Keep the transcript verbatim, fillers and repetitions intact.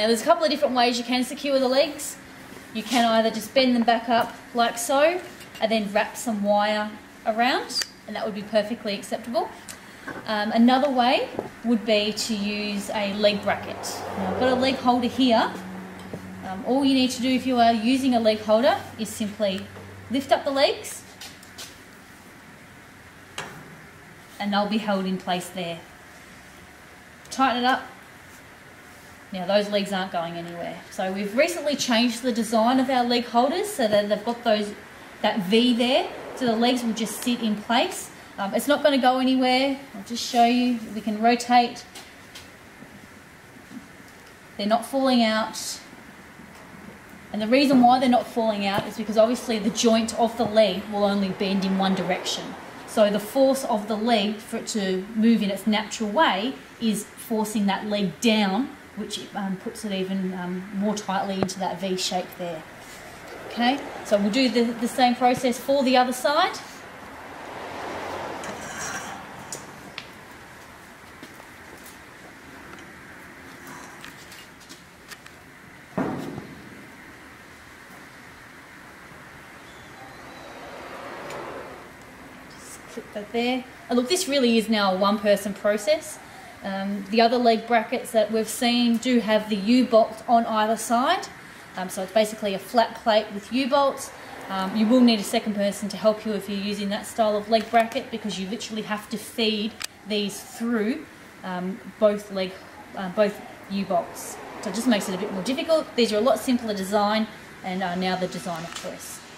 Now there's a couple of different ways you can secure the legs. You can either just bend them back up like so and then wrap some wire around, and that would be perfectly acceptable. Um, another way would be to use a leg bracket. Now, I've got a leg holder here. Um, all you need to do if you are using a leg holder is simply lift up the legs and they'll be held in place there. Tighten it up. Now those legs aren't going anywhere. So we've recently changed the design of our leg holders so that they've got those that V there, so the legs will just sit in place. Um, it's not going to go anywhere. I'll just show you. We can rotate. They're not falling out. And the reason why they're not falling out is because obviously the joint of the leg will only bend in one direction. So the force of the leg for it to move in its natural way is forcing that leg down, which um, puts it even um, more tightly into that V shape there. Okay, so we'll do the, the same process for the other side. Clip that there. And look, this really is now a one-person process. Um, the other leg brackets that we've seen do have the U-bolt on either side. Um, so it's basically a flat plate with U-bolts. Um, you will need a second person to help you if you're using that style of leg bracket, because you literally have to feed these through um, both leg, uh, both U-bolts. So it just makes it a bit more difficult. These are a lot simpler design and are now the design of choice.